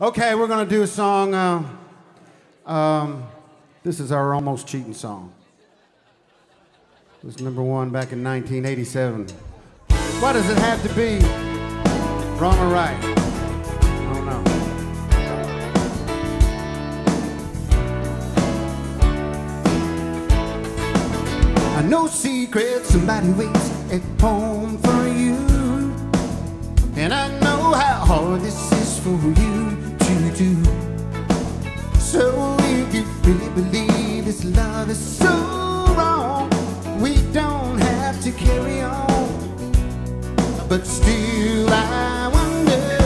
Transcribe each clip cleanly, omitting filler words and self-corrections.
Okay, we're going to do a song. This is our Almost Cheating song. It was #1 back in 1987. Why does it have to be wrong or right? I don't know. No secret, somebody waits at home for you. And I know how hard this is for you to do. So if you really believe this love is so wrong, we don't have to carry on. But still I wonder,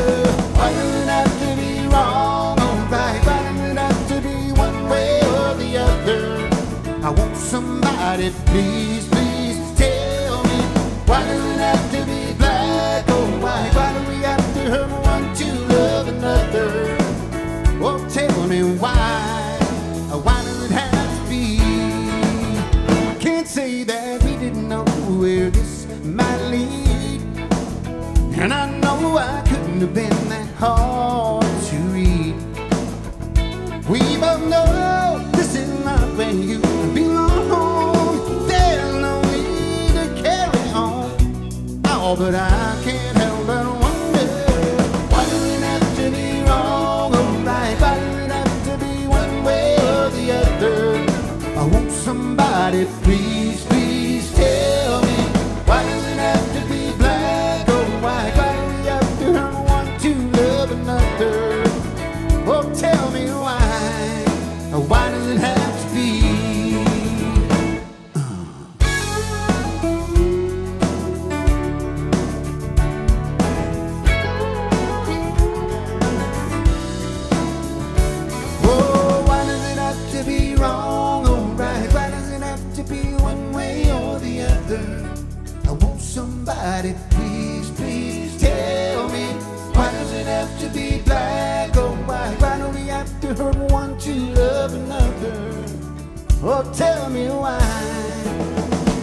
why does it have to be wrong or right? Why does it have to be one way or the other? I want somebody, please, please tell me, why does it have to be black or white? Why do we have to hurt one to love another? Oh, tell me why does it have to be? I can't say that we didn't know where this might lead, and I know I couldn't have been that hard to read. We both know this is not where you belong. But I can't help but wonder, why does it have to be wrong or right? Why does it have to be one way or the other? I want somebody, please, please tell me, why does it have to be black or white? Why do we have to hurt one to love another? Oh, tell me why does it have to be? Somebody, please, please tell me, why does it have to be black or white? Why do we have to hurt one to love another? Oh, tell me why.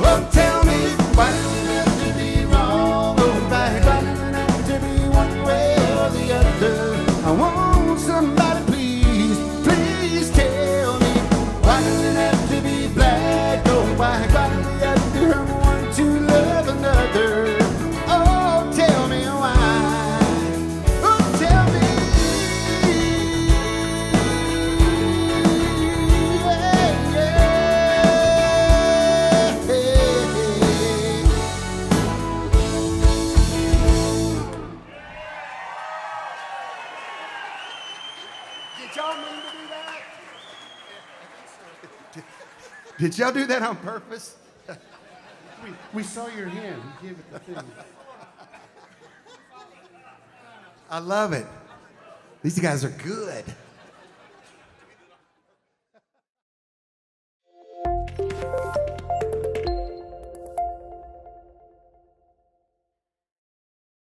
Oh, tell me, why does it have to be wrong or right? Why does it have to be one way or the other? I want somebody, please, please tell me, why does it have to be black or white? Why do we have to hurt one to love another? Did y'all do that on purpose? We saw your hand. You gave it the thing. I love it. These guys are good.